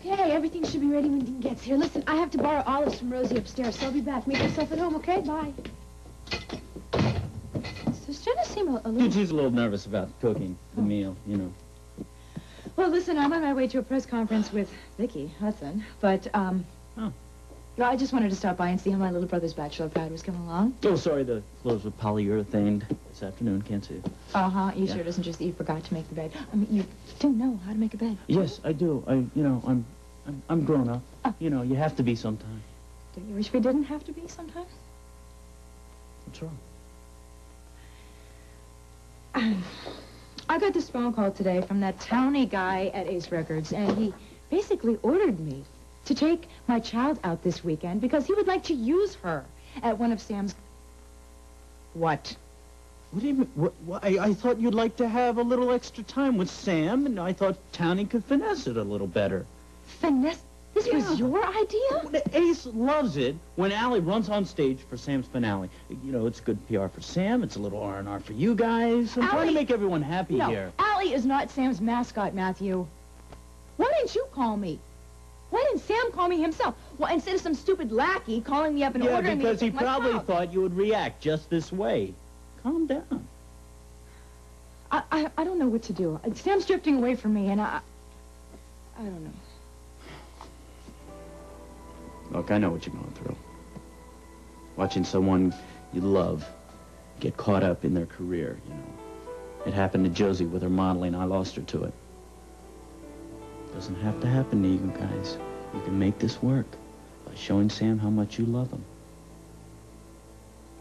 Okay, everything should be ready when Dean gets here. Listen, I have to borrow olives from Rosie upstairs, so I'll be back. Make yourself at home, okay? Bye. So starting to seem a little... She's a little nervous about cooking the meal, you know. Well, listen, I'm on my way to a press conference with Vicky Hudson, but, no, I just wanted to stop by and see how my little brother's bachelor pad was coming along. Oh, sorry, the clothes were polyurethaned this afternoon. Can't see it. You sure doesn't just, you forgot to make the bed. I mean, you don't know how to make a bed. Yes, I do. I'm grown up. You know, you have to be sometimes. Don't you wish we didn't have to be sometimes? What's wrong? I got this phone call today from that townie guy at Ace Records, and he basically ordered me to take my child out this weekend because he would like to use her at one of Sam's... What? What do you mean? What, I thought you'd like to have a little extra time with Sam, and I thought Townie could finesse it a little better. Finesse? This was your idea? Ace loves it when Allie runs on stage for Sam's finale. You know, it's good PR for Sam. It's a little R&R for you guys. I'm trying to make everyone happy here. Allie is not Sam's mascot, Matthew. Why didn't you call me? Why didn't Sam call me himself? Well, instead of some stupid lackey calling me up and ordering me to take my child. Yeah, because he probably thought you would react just this way. Calm down. I don't know what to do. Sam's drifting away from me, and I don't know. Look, I know what you're going through. Watching someone you love get caught up in their career, you know. It happened to Josie with her modeling. I lost her to it. Doesn't have to happen to you guys. You can make this work by showing Sam how much you love him.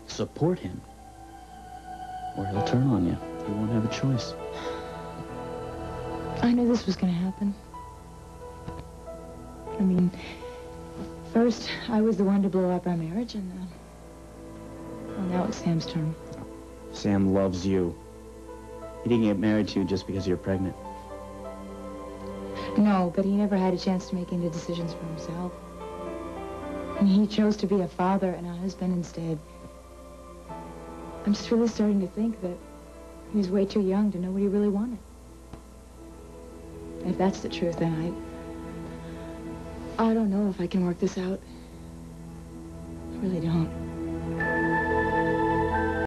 Support him, or he'll turn on you. You won't have a choice. I knew this was going to happen. I mean... First, I was the one to blow up our marriage, and then... Well, now it's Sam's turn. Sam loves you. He didn't get married to you just because you're pregnant. No, but he never had a chance to make any decisions for himself. And he chose to be a father and a husband instead. I'm just really starting to think that he was way too young to know what he really wanted. If that's the truth, then I don't know if I can work this out. I really don't.